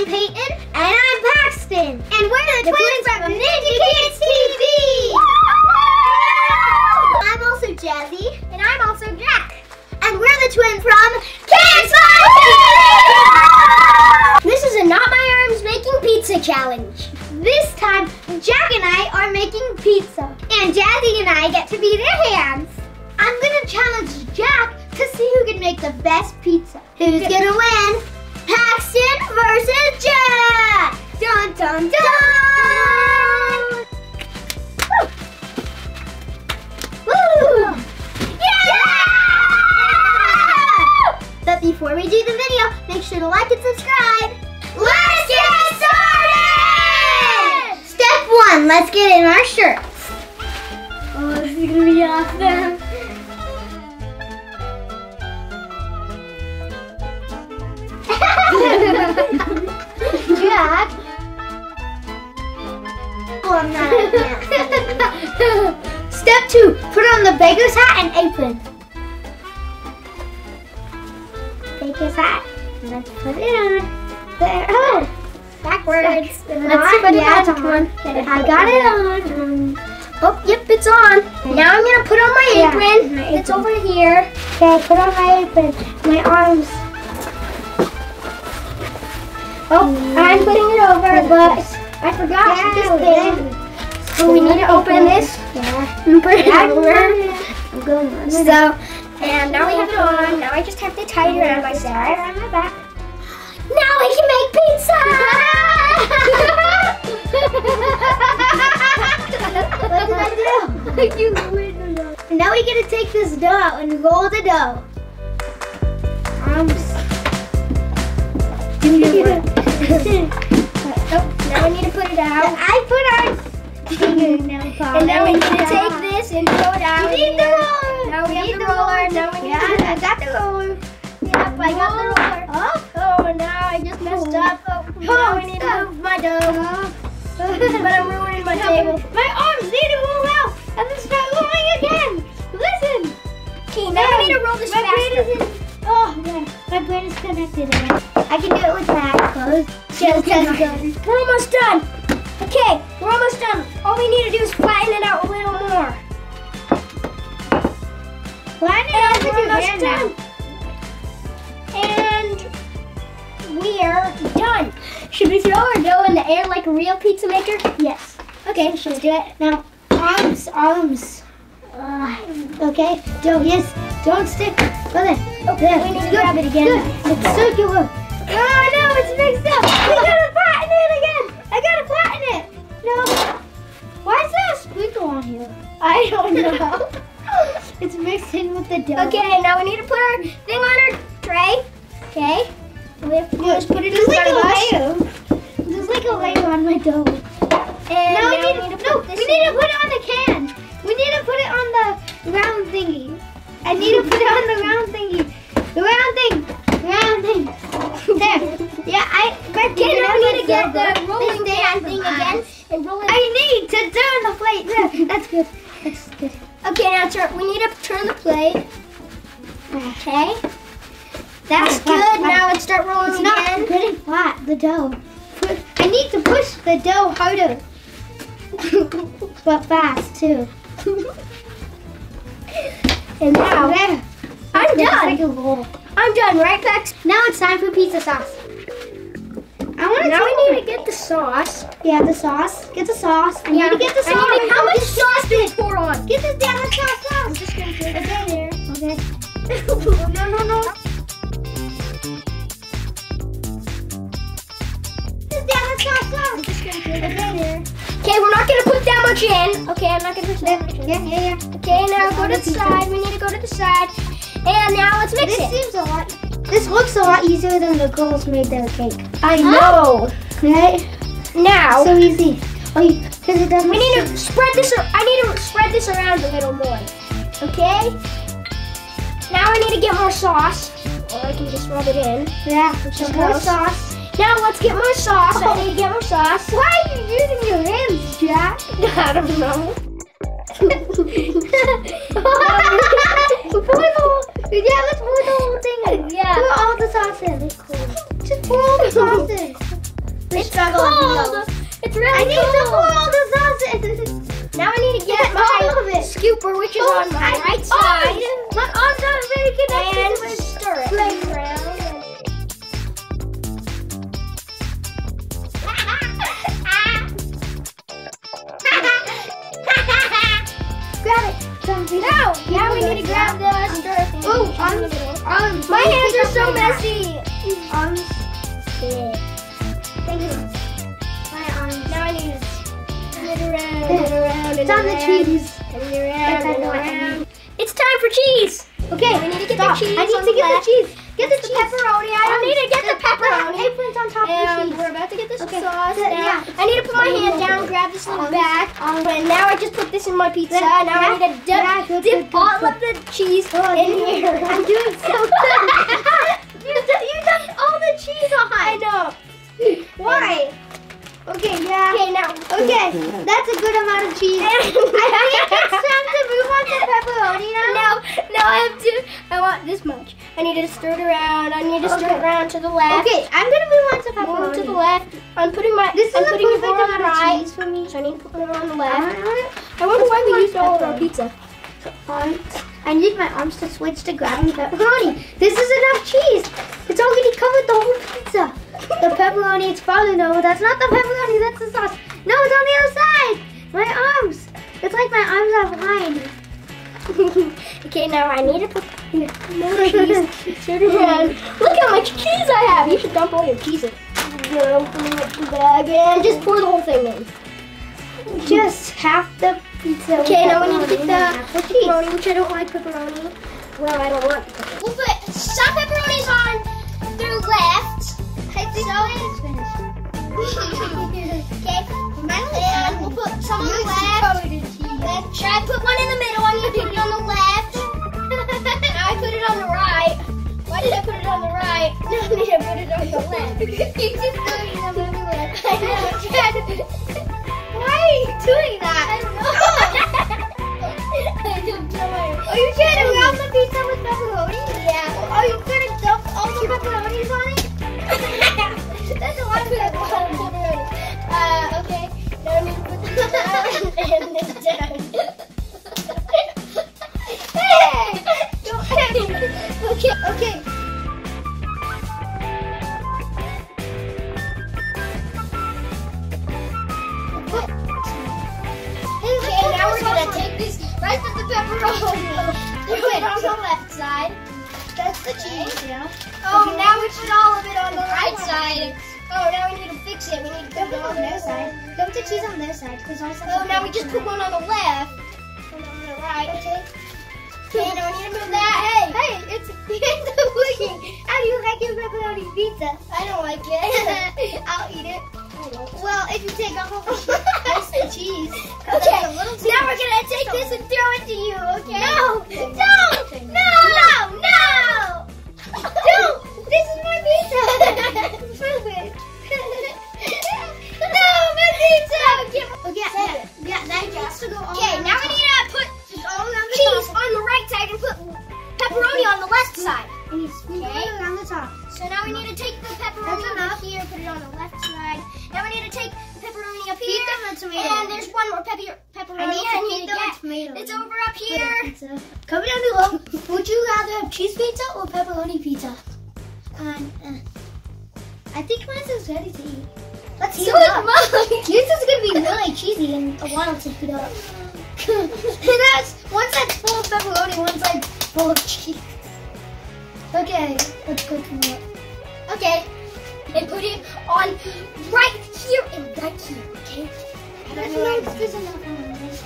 I'm Payton. And I'm Paxton. And we're the twins from Ninja Kidz TV. Woo! I'm also Jazzy. And I'm also Jack. And we're the twins from Kids Fun TV. This is a Not My Arms Making Pizza Challenge. This time, Jack and I are making pizza. And Jazzy and I get to be their hands. I'm going to challenge Jack to see who can make the best pizza. Who's going to win? Paxton versus Jack! Dun dun dun! Woo! Yeah! But before we do the video, make sure to like and subscribe. Let's get started! Step one, let's get in our shirts. Oh, this is gonna be awesome. Jack. Oh, I'm not a fan. Step two, put on the baker's hat and apron. Baker's hat. Let's put it on. There. Oh, backwards. Let's put it on. I got it on. Oh, yep, it's on. Now I'm gonna put on my apron. My apron. It's over here. Okay, put on my apron. My arms. Oh, I'm putting it over, but I forgot this thing. So we need to open this and put it over. I'm going on. So, and now we have it on. Now I just have to tie it around myself. Tie it around my back. Now we can make pizza! What did I do? Now we're going to take this dough out and roll the dough. Now we need to put it out. I put our finger and now we need to take this and throw it out. You need the roller. Now we have the roller. Now we need the roller. I got the roller. Yep, I got the roller. Oh, now I just messed up. Oh, now I need to move my dough. But I'm ruining my table. My arms need to roll out and then start rolling again. Listen. Okay, now I need to roll this faster. Oh, yeah. My brain is connected. I can do it with my eyes closed. Just done. We're almost done. Okay, we're almost done. All we need to do is flatten it out a little more. Flatten it out. We're almost done. And we're done. Should we throw our dough in the air like a real pizza maker? Yes. Okay, should we do it? Now, arms. Okay, don't, don't stick. Go there. Okay, we need to grab it again. Good. It's circular. Oh no, it's mixed up. We gotta flatten it again. I gotta flatten it. No. Why is there a sprinkle on here? I don't know. It's mixed in with the dough. Okay, now we need to put our thing on our tray. Okay. We have to just put it in the glass. There's like a layer on my dough. And now we need to put it on the can. We need to put it on the round thingy. I need to put it on the round thingy. The round thing. Round thing. There. Yeah, I need to get the rolling stand thing again. And roll it. I need to turn the plate. Yeah, that's good. That's good. Okay, now we need to turn the plate. Okay. That's good. Now let's start rolling again. It's not good and flat, the dough. I need to push the dough harder. But fast, too. And now, I'm done. I'm done, right, Pax? Now it's time for pizza sauce. Now we need to get the sauce. Yeah, the sauce. Get the sauce. I need to get the sauce. How much sauce do we pour on? Get this down. Let's have sauce. I'm just going to get it there. Okay. No. Get this down. Let's have sauce. I'm just going to get it there. Okay, we're not going to put that much in. Okay, I'm not going to put that much in. Yeah. Okay, now go to the side. We need to go to the side. And now let's mix it. This looks a lot easier than the girls made their cake. I know. Right? Now. So easy. Oh, because it doesn't. We need to spread this. I need to spread this around a little more. Okay. Now I need to get more sauce. Or I can just rub it in. Yeah. Just more sauce. Now let's get more sauce. I need to get more sauce. Why are you using your hands, Jack? I don't know. Yeah, let's pour the whole thing in. Yeah. Pour all the sauce in. Just pour all the sauce in. It's cold. It's really cold. I need the cold sausage. Now I need to get my scooper, which is on my right side. My arms are very connected. And to stir it. Grab it. No. Now we need to grab the stir thing. Oh, arms. My hands are so messy. Arms. Thank you. My arms. Now I need to get around. It's on the cheese. It's time for cheese. Okay, we need to get the cheese. I need to get the cheese. Get the pepperoni. I need to get the pepperoni. Apron's on top of the cheese. We're about to get this sauce. Yeah. I need to put my hand down, grab this little bag. But now I just put this in my pizza. Now I need to dip all of the cheese in here. I'm doing so good. You dumped all the cheese on. I know. Why? Okay, yeah. Okay, now. Okay, that's a good amount of cheese. I think it's time to move on to pepperoni now. No, I want this much. I need to stir it around. I need to stir it around to the left. Okay, I'm gonna move on to pepperoni. Move to the left. I'm putting my. This is putting it on the right for me. So I need to put it on the left. I wonder why we used all of our pizza. So I need my arms to switch to grabbing pepperoni. This is enough cheese. It's already covered the whole pizza. The pepperoni, it's falling. No, that's not the pepperoni, that's the sauce. No, it's on the other side. My arms. It's like my arms are blind. Okay, now I need to put more cheese. Look how much cheese I have. You should dump all your cheese in. And just pour the whole thing in. Just half the pizza. Okay, now we need to get the pepperoni, which I don't like pepperoni. Well, I don't want pepperoni. We'll put some pepperonis on through left. Okay, and we'll put some on the left. Should I put one in the middle? I'm going to put it on the left. Now I put it on the right. Why did I put it on the right? Now I need to put it on the left. You just put it on the left. I know, Chad. Why are you doing that? I don't know. I don't know. Are you trying to wrap the pizza with pepperoni? Yeah. Are you going to dump all the pepperonis on it? That's a lot of pepperoni. Okay. Now I need to put this down and this down. Hey! Don't hit me. Okay, okay. Okay, now we're going to take this rest of the pepperoni, put it on the left side. That's the cheese. Yeah. Oh, okay. Now we put all of it on the right side. Oh, now we need to fix it. We need to put it on their side. Dump the cheese on their side. Oh, now we just put one on the left. One on the right. Okay. Okay, now we need to move that. Hey, it's working. How do you like your pepperoni pizza? I don't like it. I'll eat it. Well, if you take a whole piece of cheese. Okay, now we're going to take this and throw it to you, okay? No, don't! No! This is my pizza! Move it! No, my pizza! Okay, yeah, that needs to go all around. Okay, now we need to put cheese on the right side and put pepperoni on the left side. Okay, around the top. So now we need to take the pepperoni up here, put it on the left side. Now we need to take the pepperoni up here. And there's one more pepperoni. I need to get tomato. It's over up here. Comment down below. Would you rather have cheese pizza or pepperoni pizza? I think mine is ready to eat. Let's eat it up. This is going to be really cheesy and a while to heat up. One side's full of pepperoni, one side's full of cheese. Okay, let's go to it. Okay, and put it on right here and right here, okay? There's enough on this.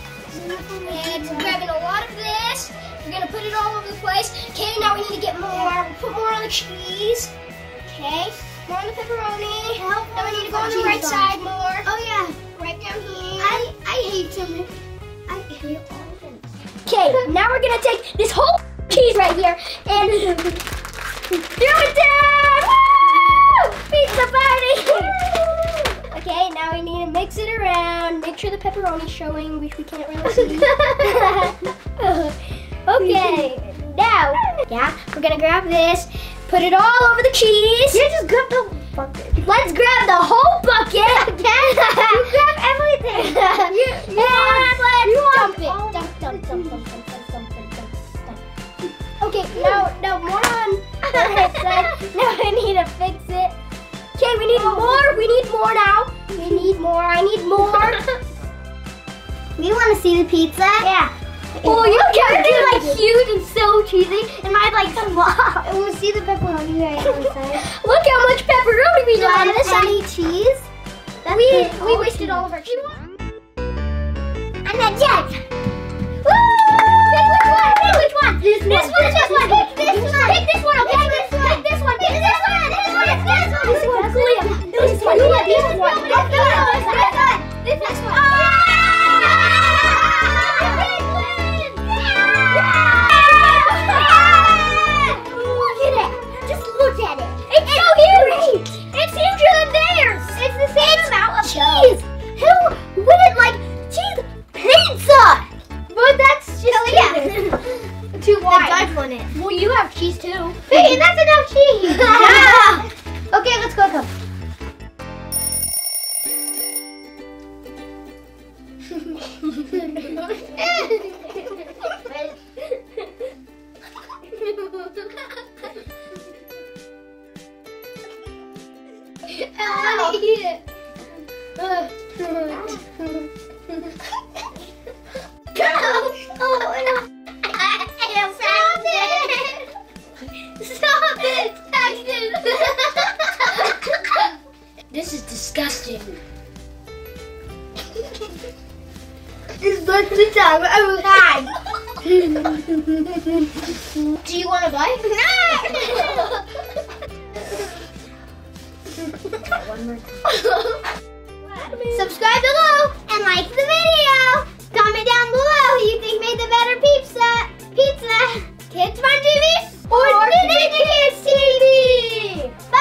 And grabbing a lot of this. We're going to put it all over the place. Okay, now we need to get more. We'll put more on the cheese. Okay, more on the pepperoni. Now we need to go on the right side more. Oh, yeah. Right down here. I hate them. I hate all of them. Okay, now we're going to take this whole cheese right here and throw it down. Woo! Pizza party. Okay, now we need to mix it around. Make sure the pepperoni's showing, which we can't really see. Okay, now, yeah, we're gonna grab this, put it all over the cheese. You just grab the bucket. Let's grab the whole bucket. bucket. You grab everything. Dump it. Okay, now one on the headset. Now I need to fix it. Okay, we need more. We need more now. We need more. I need more. We want to see the pizza. Yeah. Oh, your carrots are like huge and so cheesy, and mine's like small. I want to see the pepperoni right on the side. Look how much pepperoni we got. This any cheese? That's we wasted all of our cheese. I'm a judge. Woo! Pick which one. Pick which one. This one. Pick this one. Okay. Pick this one. This one. Cheese! Who wouldn't like cheese pizza? But that's just too wide. The judge won it. Well, you have cheese too. Hey, that's enough cheese. Yeah. Okay, let's go. I want to eat it. Stop it, Paxton. This is disgusting. It's not the time I will hide. Do you want to bite? No. One more time. Subscribe below and like the video. Comment down below who you think made the better pizza. Kids Fun TV or Ninja Kidz TV. Bye!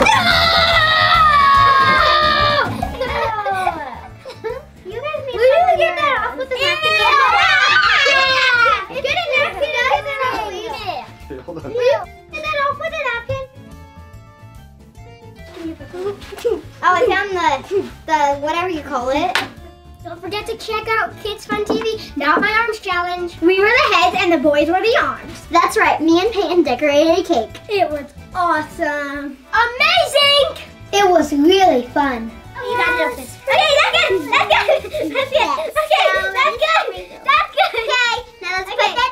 No! You guys made we get that off with the napkin. Hold on. Yeah. Get that off with a napkin. Oh, I found the whatever you call it. Don't forget to check out Kids Fun TV, Not My Arms Challenge. We were the heads and the boys were the arms. That's right, me and Payton decorated a cake. It was awesome. Amazing! It was really fun. Oh, you got it up this. Okay, that's good. That's good. Okay, that's good. Okay, now let's play.